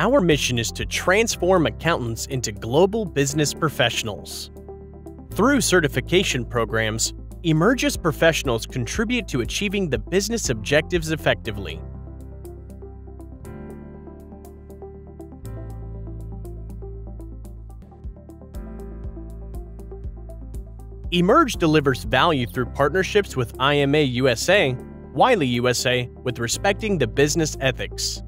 Our mission is to transform accountants into global business professionals. Through certification programs, EMERGE's professionals contribute to achieving the business objectives effectively. EMERGE delivers value through partnerships with IMA USA, Wiley USA, with respecting the business ethics.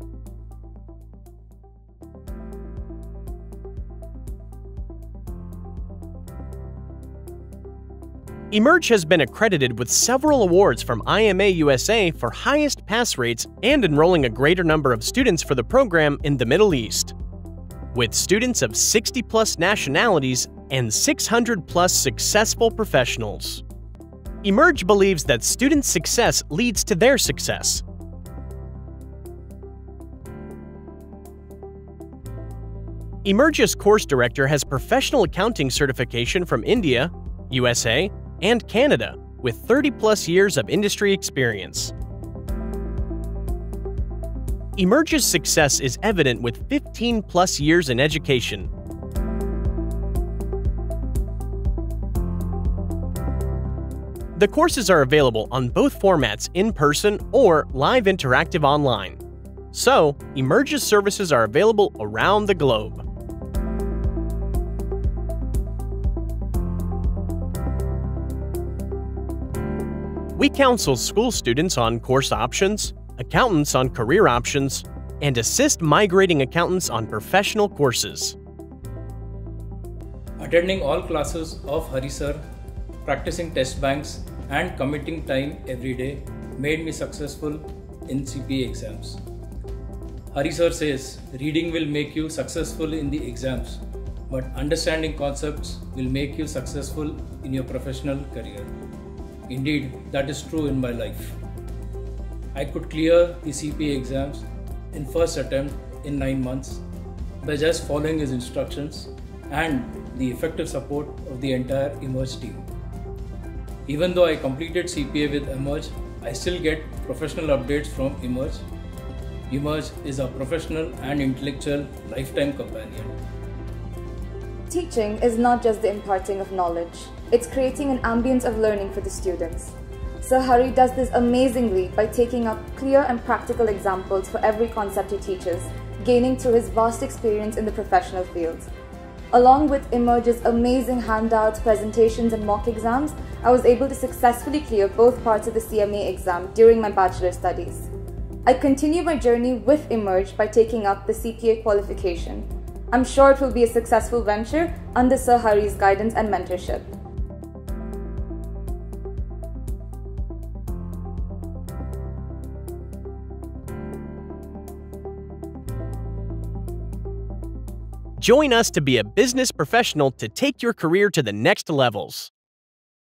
EMERGE has been accredited with several awards from IMA USA for highest pass rates and enrolling a greater number of students for the program in the Middle East. With students of 60-plus nationalities and 600-plus successful professionals, EMERGE believes that student success leads to their success. EMERGE's course director has professional accounting certification from India, USA, and Canada, with 30-plus years of industry experience. EMERGE's success is evident with 15-plus years in education. The courses are available on both formats, in-person or live interactive online. So, EMERGE's services are available around the globe. We counsel school students on course options, accountants on career options, and assist migrating accountants on professional courses. Attending all classes of Hari Sir, practicing test banks, and committing time every day made me successful in CPA exams. Hari Sir says reading will make you successful in the exams, but understanding concepts will make you successful in your professional career. Indeed, that is true in my life. I could clear the CPA exams in first attempt in 9 months by just following his instructions and the effective support of the entire EMERGE team. Even though I completed CPA with EMERGE, I still get professional updates from EMERGE. EMERGE is a professional and intellectual lifetime companion. Teaching is not just the imparting of knowledge, it's creating an ambience of learning for the students. Sir Hari does this amazingly by taking up clear and practical examples for every concept he teaches, gaining through his vast experience in the professional fields. Along with EMERGE's amazing handouts, presentations and mock exams, I was able to successfully clear both parts of the CMA exam during my bachelor's studies. I continue my journey with EMERGE by taking up the CPA qualification. I'm sure it will be a successful venture under Sir Hari's guidance and mentorship. Join us to be a business professional to take your career to the next levels.